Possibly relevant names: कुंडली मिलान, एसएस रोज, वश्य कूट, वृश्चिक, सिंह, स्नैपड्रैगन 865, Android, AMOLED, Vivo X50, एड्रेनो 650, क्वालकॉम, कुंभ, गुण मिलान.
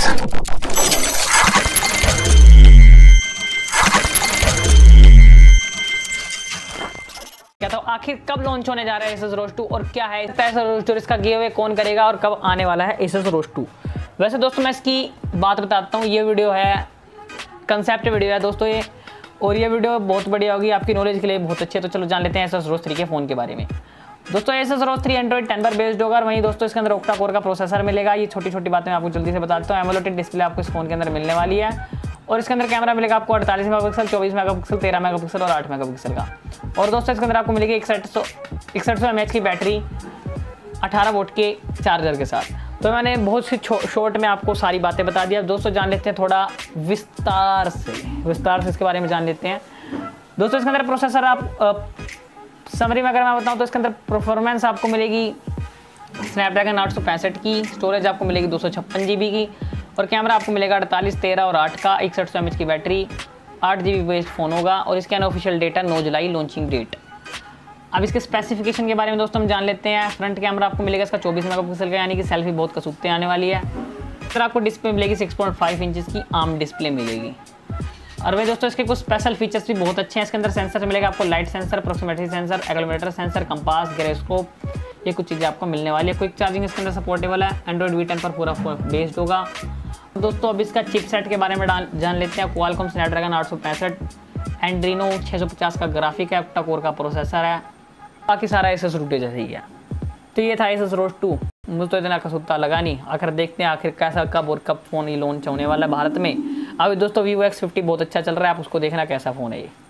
तो आखिर कब लॉन्च होने जा रहा है एसएस रोज 2 और क्या है एसएस रोज 2, इसका गिव अवे कौन करेगा और कब आने वाला है एसएस रोज 2। वैसे दोस्तों मैं इसकी बात बताता हूँ, ये वीडियो है कंसेप्ट वीडियो है दोस्तों ये, और ये वीडियो बहुत बढ़िया होगी आपकी नॉलेज के लिए, बहुत अच्छे। तो चलो जान लेते हैं एसएस रोज 3 के फ़ोन के बारे में। दोस्तों एसएस रोज 3 Android 10 पर बेस्ड होगा और वहीं दोस्तों इसके अंदर ऑक्टा कोर का प्रोसेसर मिलेगा। ये छोटी छोटी बातें मैं आपको जल्दी से बताता हूँ। AMOLED डिस्प्ले आपको इस फोन के अंदर मिलने वाली है और इसके अंदर कैमरा मिलेगा आपको 48 मेगापिक्सल, 24 मेगापिक्सल, 13 मेगापिक्सल और 8 मेगापिक्सल का। और दोस्तों इसके अंदर आपको मिलेगी 6100 mAh की बैटरी 18 वोल्ट के चार्जर के साथ। तो मैंने बहुत सी शॉर्ट में आपको सारी बातें बता दी। अब दोस्तों जान लेते हैं थोड़ा विस्तार से इसके बारे में जान लेते हैं। दोस्तों इसके अंदर प्रोसेसर आप समरी में अगर मैं बताऊँ तो इसके अंदर परफॉर्मेंस आपको मिलेगी स्नैपड्रैगन 865 की, स्टोरेज आपको मिलेगी 256 GB की और कैमरा आपको मिलेगा 48, 13 और 8 का, 6100 mAh की बैटरी, 8 GB बेस्ड फ़ोन होगा और इसका अनऑफिशियल डेट है 9 जुलाई लॉन्चिंग डेट। अब इसके स्पेसिफिकेशन के बारे में दोस्तों हम जान लेते हैं। फ्रंट कैमरा आपको मिलेगा इसका 24 मेगापिक्सल का, यानी कि सेल्फी बहुत कसूखते आने वाली है। फिर आपको डिस्प्ले मिलेगी 6.5 इंचेस की आर्म डिस्प्ले मिलेगी। और वही दोस्तों इसके कुछ स्पेशल फीचर्स भी बहुत अच्छे हैं। इसके अंदर सेंसर मिलेगा आपको light sensor, proximity sensor, accelerometer sensor, compass, gyroscope, ये कुछ चीज़ें आपको मिलने वाली है। क्विक चार्जिंग इसके अंदर सपोर्टेबल है। एंड्रॉइड V10 पर पूरा बेस्ड होगा। दोस्तों अब इसका चिपसेट के बारे में जान लेते हैं। क्वालकॉम स्नैपड्रैगन 865, एड्रेनो 650 का ग्राफिक है, ऑक्टा कोर का प्रोसेसर है, बाकी सारा एसएस रोज 2 जैसे ही है। तो ये था एसएस रोज 2। मुझे तो इतना कसूता लगा नहीं। आखिर देखते हैं आखिर कैसा कब और कब फ़ोन ये लॉन्च होने वाला है भारत में। अभी दोस्तों Vivo X50 बहुत अच्छा चल रहा है, आप उसको देखना कैसा फ़ोन है ये।